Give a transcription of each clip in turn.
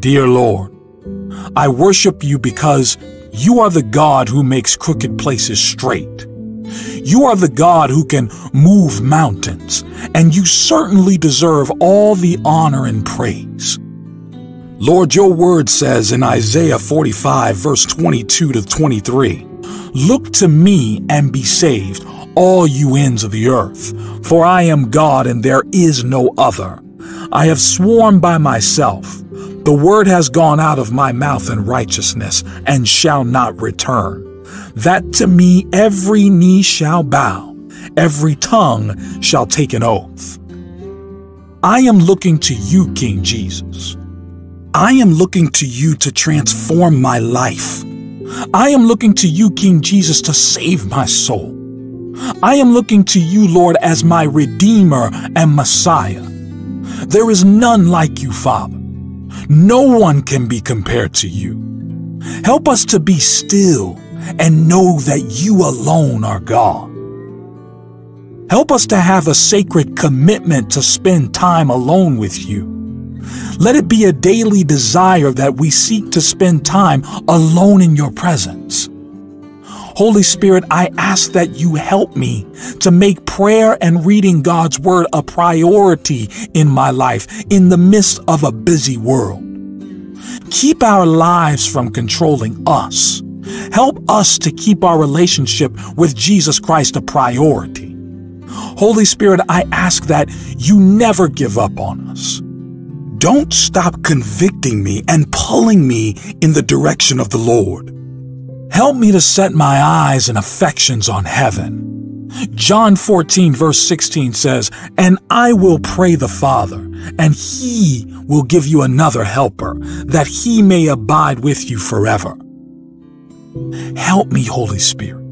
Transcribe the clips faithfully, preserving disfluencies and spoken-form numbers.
Dear Lord, I worship you because you are the God who makes crooked places straight. You are the God who can move mountains, and you certainly deserve all the honor and praise. Lord, your word says in Isaiah forty-five, verse twenty-two to twenty-three, "Look to me and be saved, all you ends of the earth, for I am God and there is no other. I have sworn by myself, the word has gone out of my mouth in righteousness and shall not return, that to me every knee shall bow, every tongue shall take an oath." I am looking to you, King Jesus. I am looking to you to transform my life. I am looking to you, King Jesus, to save my soul. I am looking to you, Lord, as my Redeemer and Messiah. There is none like you, Father. No one can be compared to you. Help us to be still and know that you alone are God. Help us to have a sacred commitment to spend time alone with you. Let it be a daily desire that we seek to spend time alone in your presence. Holy Spirit, I ask that you help me to make prayer and reading God's word a priority in my life in the midst of a busy world. Keep our lives from controlling us. Help us to keep our relationship with Jesus Christ a priority. Holy Spirit, I ask that you never give up on us. Don't stop convicting me and pulling me in the direction of the Lord. Help me to set my eyes and affections on heaven. John fourteen verse sixteen says, "And I will pray the Father, and he will give you another helper, that he may abide with you forever." Help me, Holy Spirit.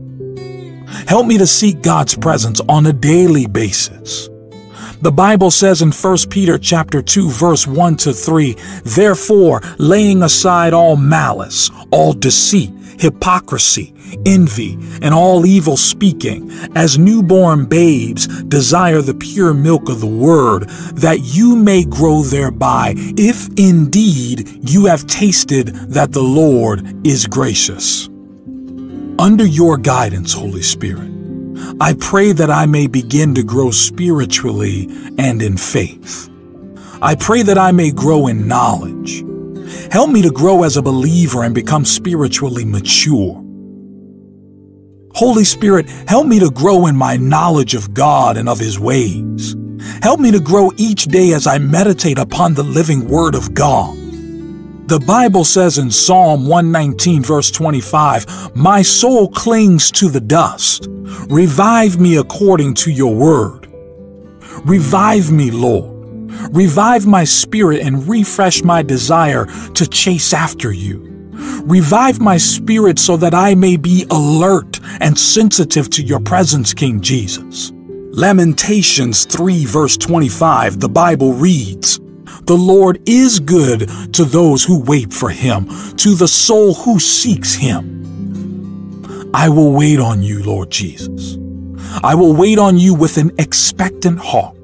Help me to seek God's presence on a daily basis. The Bible says in First Peter chapter two, verse one to three, "Therefore, laying aside all malice, all deceit, hypocrisy, envy, and all evil speaking, as newborn babes desire the pure milk of the word, that you may grow thereby, if indeed you have tasted that the Lord is gracious." Under your guidance, Holy Spirit, I pray that I may begin to grow spiritually and in faith. I pray that I may grow in knowledge. Help me to grow as a believer and become spiritually mature. Holy Spirit, help me to grow in my knowledge of God and of His ways. Help me to grow each day as I meditate upon the living Word of God. The Bible says in Psalm one nineteen, verse twenty-five, "My soul clings to the dust. Revive me according to your word." Revive me, Lord. Revive my spirit and refresh my desire to chase after you. Revive my spirit so that I may be alert and sensitive to your presence, King Jesus. Lamentations three, verse twenty-five, the Bible reads, "The Lord is good to those who wait for him, to the soul who seeks him." I will wait on you, Lord Jesus. I will wait on you with an expectant heart.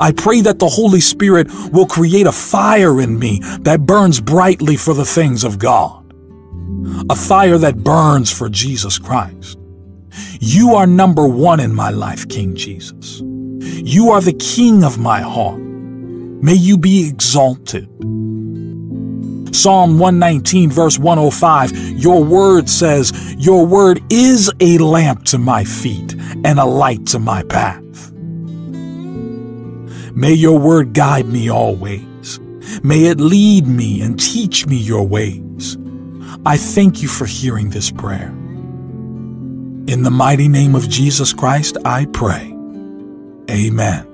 I pray that the Holy Spirit will create a fire in me that burns brightly for the things of God, a fire that burns for Jesus Christ. You are number one in my life, King Jesus. You are the King of my heart. May you be exalted. Psalm one nineteen, verse one oh five, your word says, "Your word is a lamp to my feet and a light to my path." May your word guide me always. May it lead me and teach me your ways. I thank you for hearing this prayer. In the mighty name of Jesus Christ, I pray. Amen.